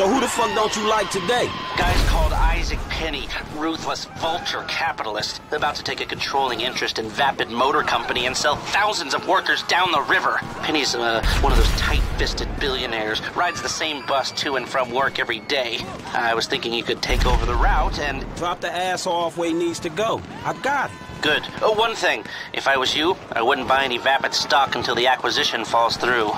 So who the fuck don't you like today? Guys called Isaac Penny, ruthless vulture capitalist, about to take a controlling interest in Vapid Motor Company and sell thousands of workers down the river. Penny's one of those tight-fisted billionaires, rides the same bus to and from work every day. I was thinking you could take over the route and... drop the ass off where he needs to go. I got it. Good. Oh, one thing. If I was you, I wouldn't buy any Vapid stock until the acquisition falls through.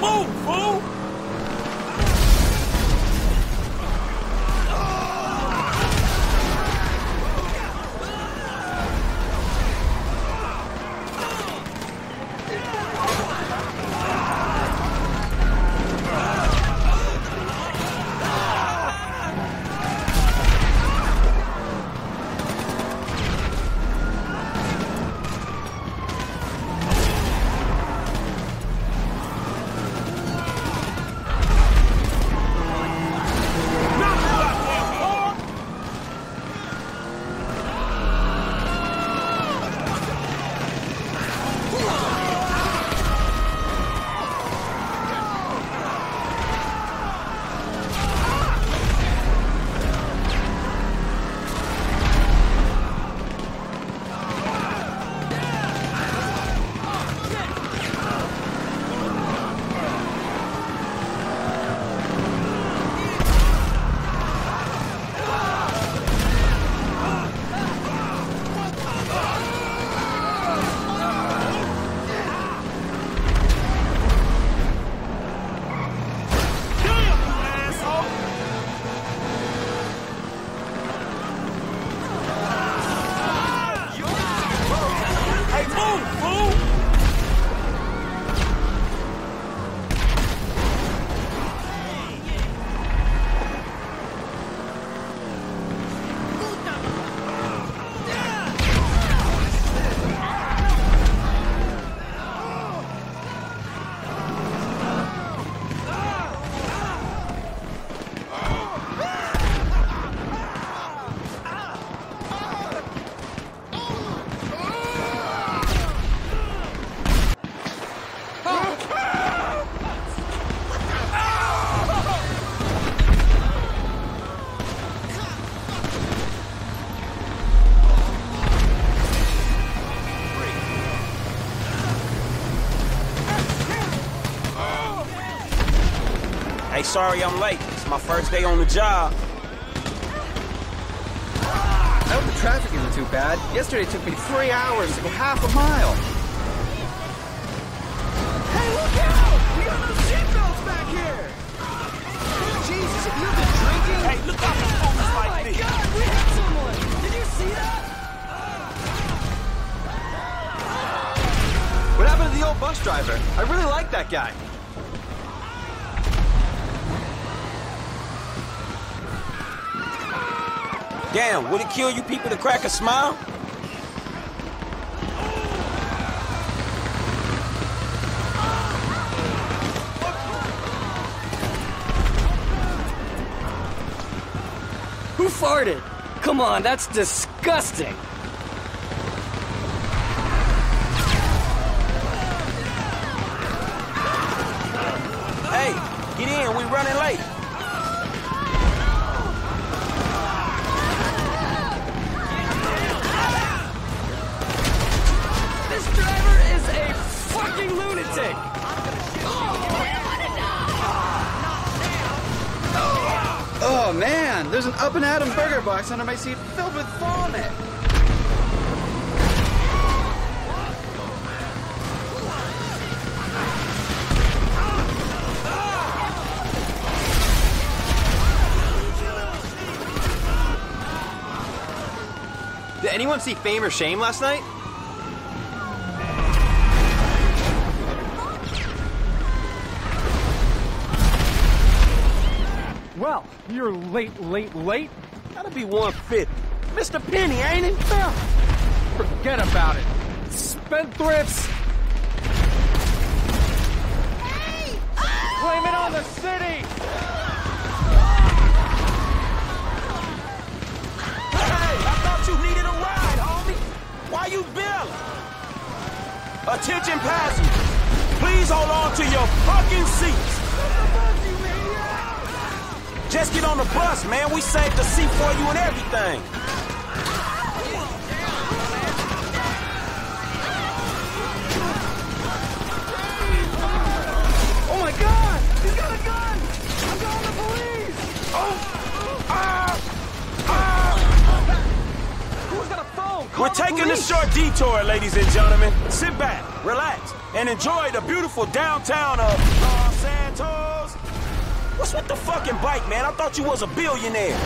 Move, fool! Hey, sorry I'm late. It's my first day on the job. I hope the traffic isn't too bad. Yesterday it took me 3 hours to go half a mile. Hey, look out! We got those seatbelts back here! Jesus, if you've been drinking... Hey, look out for folks like me! Oh my God, we hit someone! Did you see that? What happened to the old bus driver? I really like that guy. Damn, would it kill you people to crack a smile? Who farted? Come on, that's disgusting. Hey, get in, we're running late. Oh man, there's an Up and Adam burger box under my seat filled with vomit. Did anyone see Fame or Shame last night? Well, you're late. Gotta be 150. Mr. Penny, ain't it? Forget about it. Spendthrifts! Hey! Oh! Blame it on the city! Hey! I thought you needed a ride, homie! Why you bailing? Attention passengers! Please hold on to your fucking seats! Just get on the bus, man. We saved the seat for you and everything. Oh my God! He's got a gun! I'm calling the police! Oh! Who's got a phone? Call We're taking a short detour, ladies and gentlemen. Sit back, relax, and enjoy the beautiful downtown of Los Santos. What's with the fucking bike, man? I thought you was a billionaire.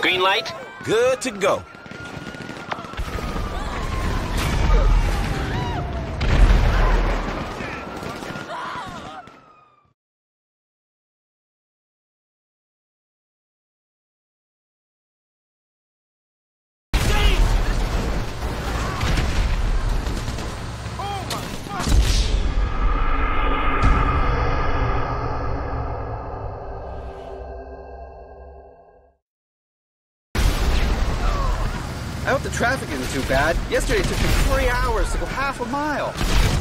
Green light? Good to go. I hope the traffic isn't too bad. Yesterday it took me 3 hours to go half a mile.